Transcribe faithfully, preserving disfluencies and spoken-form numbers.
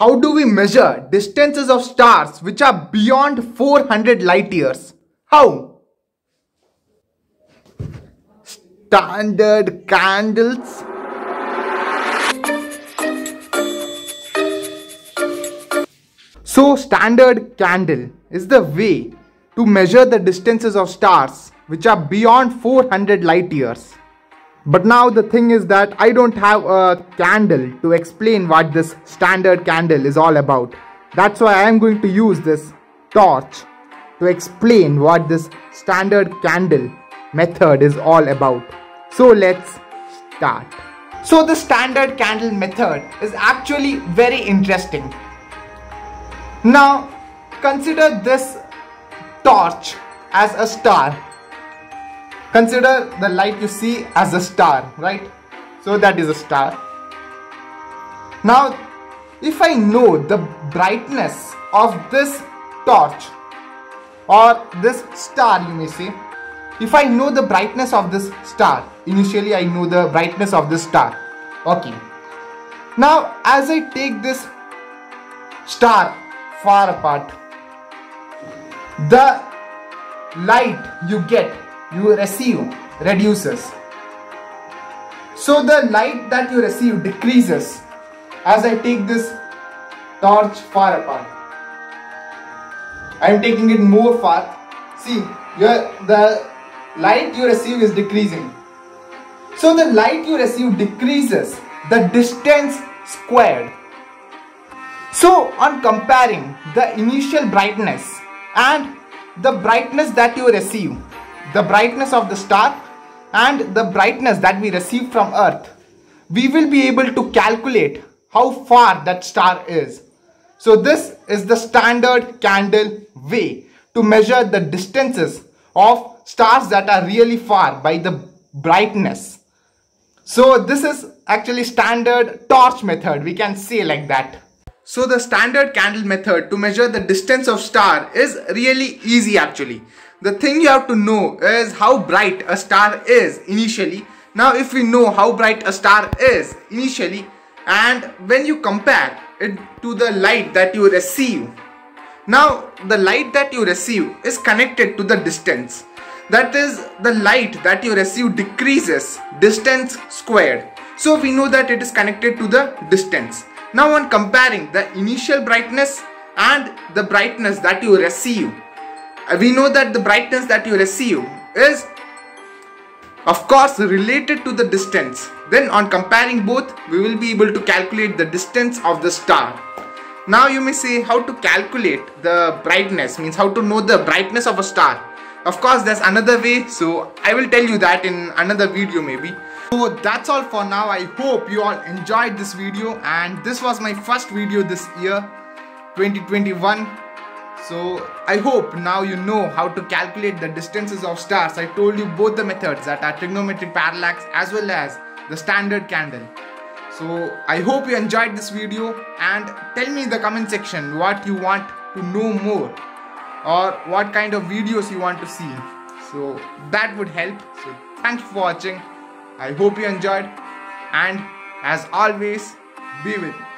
How do we measure distances of stars which are beyond four hundred light years? How? Standard candles. So standard candle is the way to measure the distances of stars which are beyond four hundred light years. But now the thing is that I don't have a candle to explain what this standard candle is all about. That's why I am going to use this torch to explain what this standard candle method is all about. So let's start. So the standard candle method is actually very interesting. Now consider this torch as a star. Consider the light you see as a star, right? So that is a star. Now, if I know the brightness of this torch or this star, you may say, if I know the brightness of this star, initially I know the brightness of this star. Okay. Now, as I take this star far apart, the light you get you receive reduces. So the light that you receive decreases as I take this torch far apart. I am taking it more far. See, your, the light you receive is decreasing. So the light you receive decreases the distance squared. So on comparing the initial brightness and the brightness that you receive, the brightness of the star and the brightness that we receive from Earth, we will be able to calculate how far that star is. So this is the standard candle way to measure the distances of stars that are really far by the brightness. So this is actually standard torch method, we can say like that. So the standard candle method to measure the distance of star is really easy actually. The thing you have to know is how bright a star is initially. Now if we know how bright a star is initially and when you compare it to the light that you receive. Now the light that you receive is connected to the distance. That is, the light that you receive decreases distance squared. So we know that it is connected to the distance. Now on comparing the initial brightness and the brightness that you receive, we know that the brightness that you receive is of course related to the distance. Then on comparing both, we will be able to calculate the distance of the star. Now you may say how to calculate the brightness, means how to know the brightness of a star. Of course there's another way, so I will tell you that in another video maybe. So that's all for now. I hope you all enjoyed this video, and this was my first video this year twenty twenty-one. So I hope now you know how to calculate the distances of stars. I told you both the methods, that are trigonometric parallax as well as the standard candle. So I hope you enjoyed this video, and tell me in the comment section what you want to know more or what kind of videos you want to see. So that would help. So thank you for watching. I hope you enjoyed, and as always, be with me.